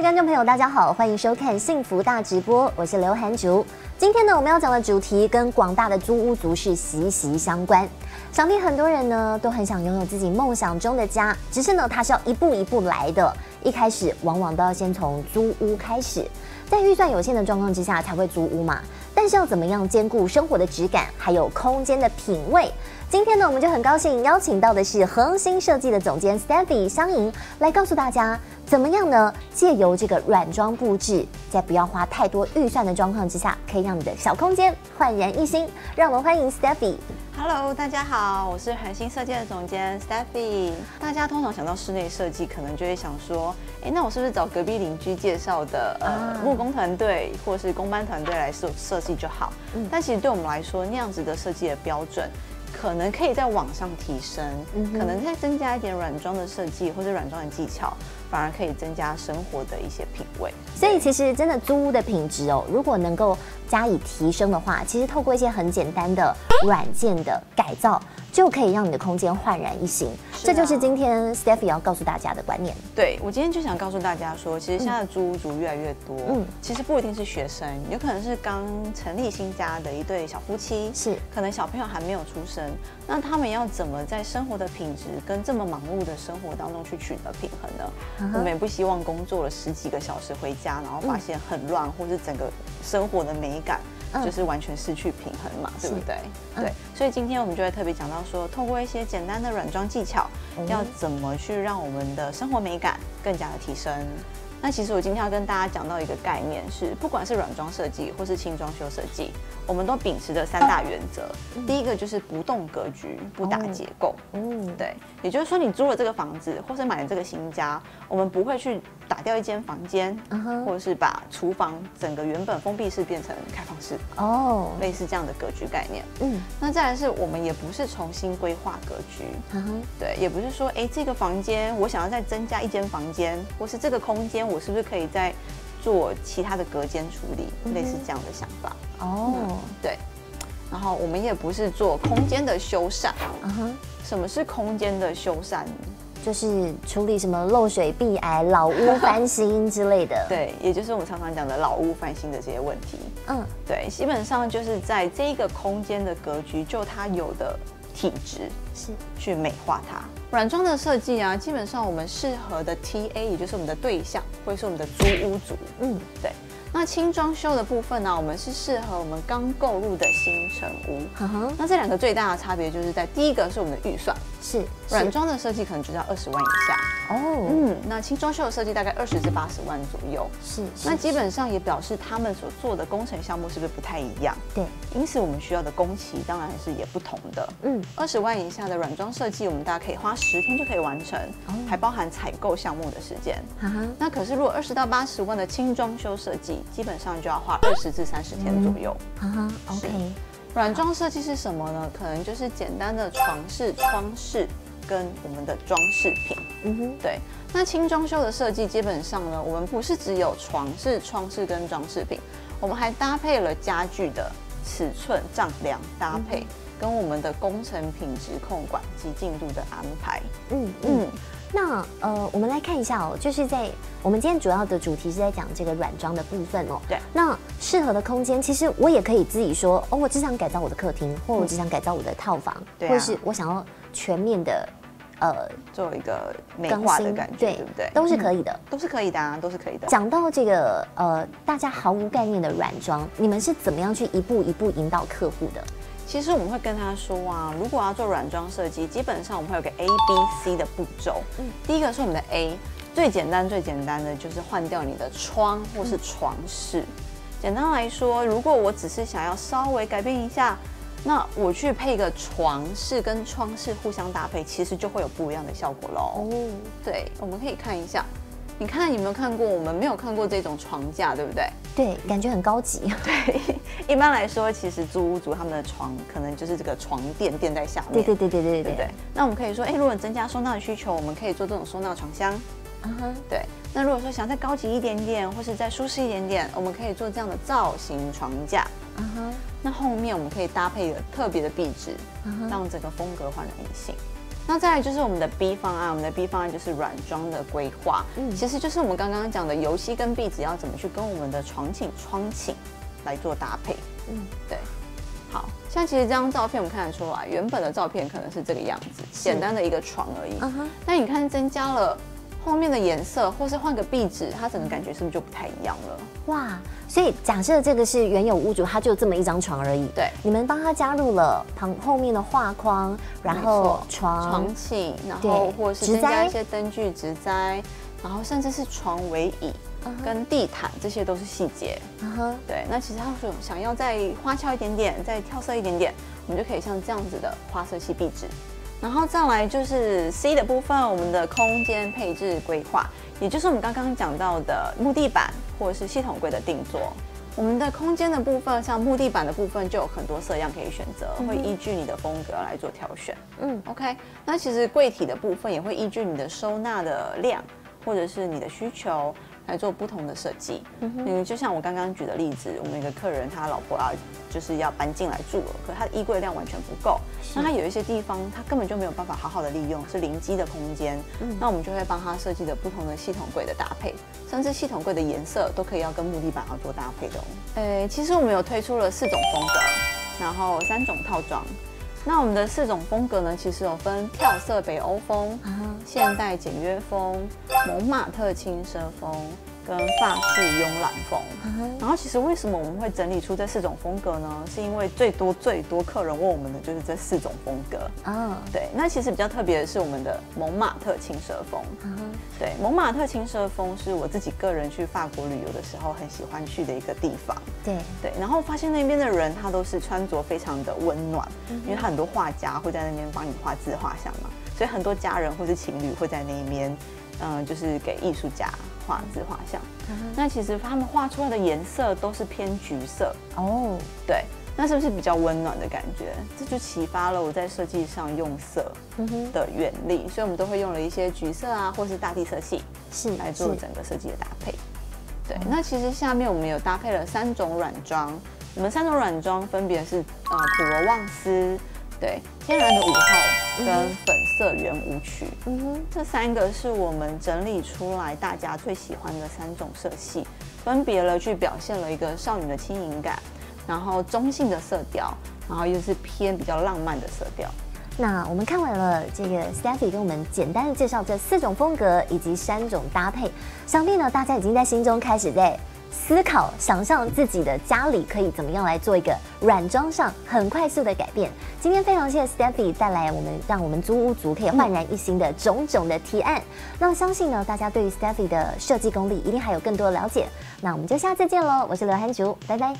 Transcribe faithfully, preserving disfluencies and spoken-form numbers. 位观众朋友，大家好，欢迎收看《幸福大直播》，我是刘涵竹。今天呢，我们要讲的主题跟广大的租屋族是息息相关。想必很多人呢都很想拥有自己梦想中的家，只是呢，它是要一步一步来的。一开始往往都要先从租屋开始，在预算有限的状况之下才会租屋嘛。但是要怎么样兼顾生活的质感，还有空间的品味？今天呢，我们就很高兴邀请到的是恒星设计的总监 Steffy 湘莹来告诉大家，怎么样呢？借由这个软装布置，在不要花太多预算的状况之下，可以让你的小空间焕然一新。让我们欢迎 Steffy。Hello， 大家好，我是恒星设计的总监 Steffy。大家通常想到室内设计，可能就会想说，哎，那我是不是找隔壁邻居介绍的呃木工团队或是工班团队来设设计就好？嗯、但其实对我们来说，那样子的设计的标准，可能可以在网上提升，嗯、可能再增加一点软装的设计或者软装的技巧，反而可以增加生活的一些品味。所以其实真的租屋的品质哦，如果能够加以提升的话，其实透过一些很简单的软件的改造，就可以让你的空间焕然一新。啊、这就是今天 Steffy 要告诉大家的观念。对，我今天就想告诉大家说，其实现在的租屋族越来越多，嗯，其实不一定是学生，有可能是刚成立新家的一对小夫妻，是，可能小朋友还没有出生。那他们要怎么在生活的品质跟这么忙碌的生活当中去取得平衡呢？ Uh huh. 我们也不希望工作了十几个小时回家，然后发现很乱，嗯、或是整个生活的美感就是完全失去平衡嘛，嗯、对不对？嗯、对，所以今天我们就会特别讲到说，透过一些简单的软装技巧，嗯、要怎么去让我们的生活美感更加的提升。那其实我今天要跟大家讲到一个概念是，不管是软装设计或是轻装修设计，我们都秉持着三大原则。嗯、第一个就是不动格局，不打结构。嗯，嗯对，也就是说你租了这个房子或是买了这个新家，我们不会去打掉一间房间，嗯、或者是把厨房整个原本封闭式变成开放式。哦，类似这样的格局概念。嗯，那再来是我们也不是重新规划格局。嗯、对，也不是说哎这个房间我想要再增加一间房间，或是这个空间。我是不是可以再做其他的隔间处理，嗯、类似这样的想法哦、嗯？对。然后我们也不是做空间的修缮。嗯哼。什么是空间的修缮？就是处理什么漏水、壁癌、老屋翻新之类的。对，也就是我们常常讲的老屋翻新的这些问题。嗯，对，基本上就是在这个空间的格局，就它有的体质是去美化它。 软装的设计啊，基本上我们适合的 T A， 也就是我们的对象，会是我们的租屋族。嗯，对。那轻装修的部分呢、啊，我们是适合我们刚购入的新成屋。嗯、那这两个最大的差别就是在第一个是我们的预算，是软装的设计可能就要二十万以下哦。嗯，那轻装修的设计大概二十至八十万左右。是。是那基本上也表示他们所做的工程项目是不是不太一样？对。因此我们需要的工期当然是也不同的。嗯，二十万以下的软装设计，我们大家可以花 十天就可以完成，还包含采购项目的时间。Uh huh. 那可是，如果二十到八十万的轻装修设计，基本上就要花二十至三十天左右。啊、uh huh. ，OK。软装设计是什么呢？可能就是简单的床饰、窗饰跟我们的装饰品。嗯哼、uh， huh. 对。那轻装修的设计，基本上呢，我们不是只有床饰、窗饰跟装饰品，我们还搭配了家具的尺寸丈量搭配。Uh huh. 跟我们的工程品质控管及进度的安排，嗯嗯，嗯那呃，我们来看一下哦，就是在我们今天主要的主题是在讲这个软装的部分哦。对。那适合的空间，其实我也可以自己说，哦，我只想改造我的客厅，或我只想改造我的套房，嗯、或是我想要全面的。 呃，做一个美化的感觉，对，对不对？都是可以的，嗯、都是可以的啊，都是可以的。讲到这个呃，大家毫无概念的软装，你们是怎么样去一步一步引导客户的？其实我们会跟他说啊，如果要做软装设计，基本上我们会有个 A、B、C 的步骤。嗯，第一个是我们的 A， 最简单最简单的就是换掉你的窗或是床饰。嗯、简单来说，如果我只是想要稍微改变一下。 那我去配个床饰跟窗饰互相搭配，其实就会有不一样的效果喽。哦，对，我们可以看一下，你看有没有看过？我们没有看过这种床架，对不对？对，感觉很高级。对，一般来说，其实租屋族他们的床可能就是这个床垫垫在下面。对对对对对对对。那我们可以说，哎，如果增加收纳的需求，我们可以做这种收纳床箱。嗯哼、uh， huh. 对。那如果说想再高级一点点，或是再舒适一点点，我们可以做这样的造型床架。嗯哼、uh。Huh. 那后面我们可以搭配一个特别的壁纸， uh huh. 让整个风格焕然一新。那再来就是我们的 B 方案，我们的 B 方案就是软装的规划，嗯，其实就是我们刚刚讲的油漆跟壁纸要怎么去跟我们的床寝、窗寝来做搭配，嗯，对。 好，像其实这张照片我们看得出来，原本的照片可能是这个样子，简单的一个床而已。嗯哼。那你看增加了后面的颜色，或是换个壁纸，它整个感觉是不是就不太一样了？哇！所以假设这个是原有屋主，他就这么一张床而已。对。你们帮他加入了旁后面的画框，然后床、床寝，然后或是增加一些灯具、植栽，然后甚至是床围椅。 跟地毯这些都是细节，嗯哼、uh， huh. 对。那其实他说想要再花俏一点点，再跳色一点点，我们就可以像这样子的花色系壁纸。然后再来就是 C 的部分，我们的空间配置规划，也就是我们刚刚讲到的木地板或者是系统柜的定做。我们的空间的部分，像木地板的部分就有很多色样可以选择，嗯、会依据你的风格来做挑选。嗯 ，OK。那其实柜体的部分也会依据你的收纳的量或者是你的需求。 来做不同的设计，嗯，就像我刚刚举的例子，我们有个客人，他老婆啊就是要搬进来住了，可他的衣柜量完全不够，那他有一些地方他根本就没有办法好好的利用，是零基的空间，嗯，那我们就会帮他设计的不同的系统柜的搭配，甚至系统柜的颜色都可以要跟木地板要做搭配的哦。诶，其实我们有推出了四种风格，然后三种套装。 那我们的四种风格呢，其实有分跳色北欧风、现代简约风、蒙马特轻奢风跟法式慵懒风。然后其实为什么我们会整理出这四种风格呢？是因为最多最多客人问我们的就是这四种风格。啊，对。那其实比较特别的是我们的蒙马特轻奢风。对，蒙马特轻奢风是我自己个人去法国旅游的时候很喜欢去的一个地方。对对。然后发现那边的人他都是穿着非常的温暖，因为他。 很多画家会在那边帮你画自画像嘛，所以很多家人或是情侣会在那边，嗯、呃，就是给艺术家画自画像。嗯、那其实他们画出来的颜色都是偏橘色哦，对，那是不是比较温暖的感觉？这就启发了我在设计上用色的原理，嗯、所以我们都会用了一些橘色啊，或是大地色系，是来做整个设计的搭配。对，嗯、那其实下面我们有搭配了三种软装，我们三种软装分别是呃普罗旺斯。 对，天然的五号跟粉色圆舞曲，嗯哼，这三个是我们整理出来大家最喜欢的三种色系，分别了去表现了一个少女的轻盈感，然后中性的色调，然后又是偏比较浪漫的色调。 那我们看完了这个 Steffy 跟我们简单的介绍这四种风格以及三种搭配，想必呢大家已经在心中开始在思考，想象自己的家里可以怎么样来做一个软装上很快速的改变。今天非常谢谢 Steffy 带来我们让我们租屋族可以焕然一新的种种的提案。嗯、那相信呢大家对于 Steffy 的设计功力一定还有更多的了解。那我们就下次见喽，我是刘涵竹，拜拜。